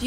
Do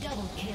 Double kill.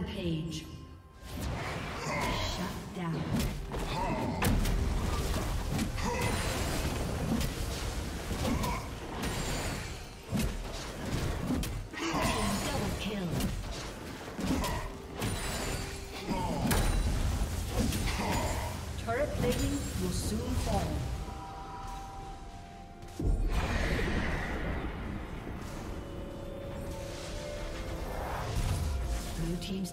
Rampage. Shut down. Team's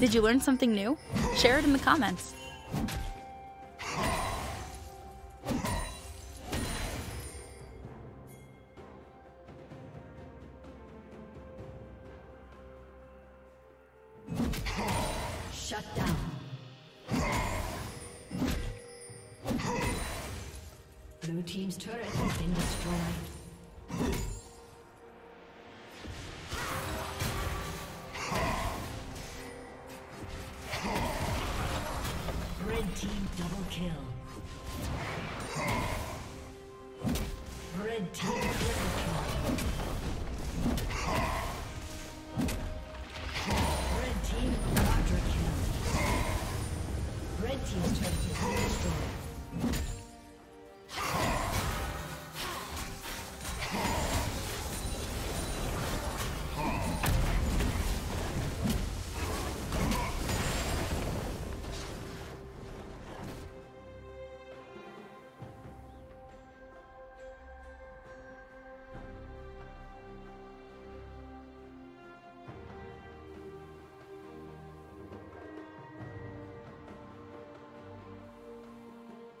Did you learn something new? Share it in the comments.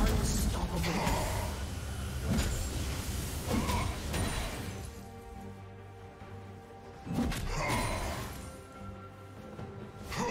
Unstoppable. Blue team double kill.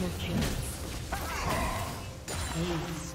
Double kill. Ace.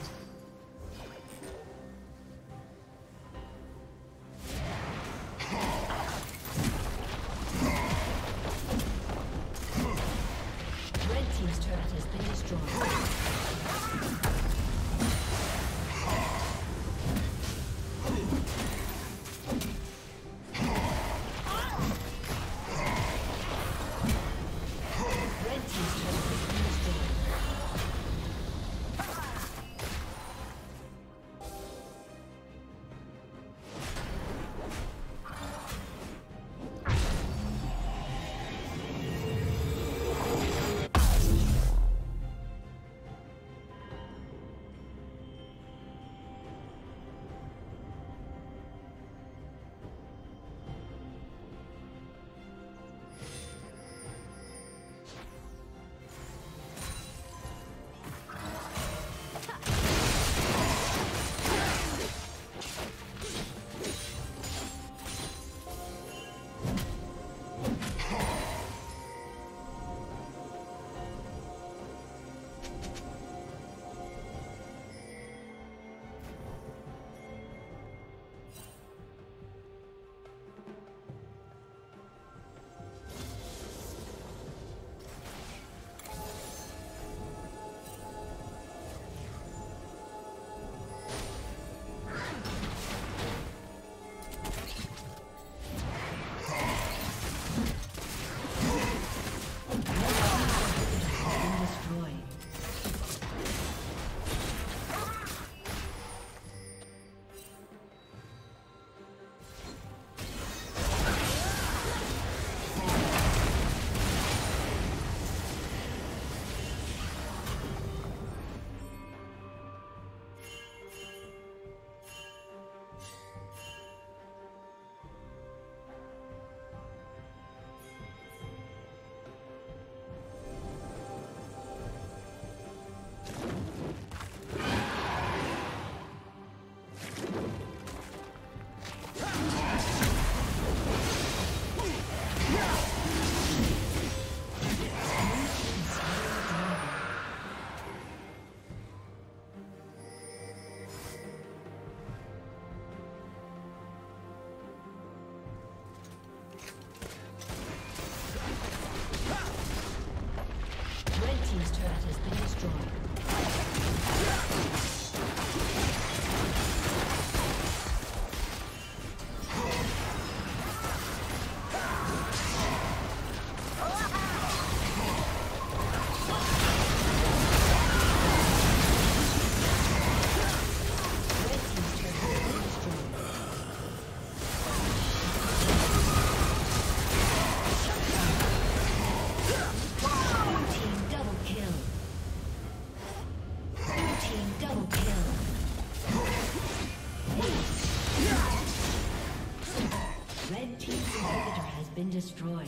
Destroyed.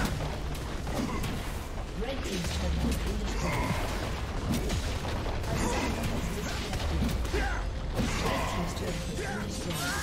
Red team's turret has been destroyed. Red team's turret has been destroyed.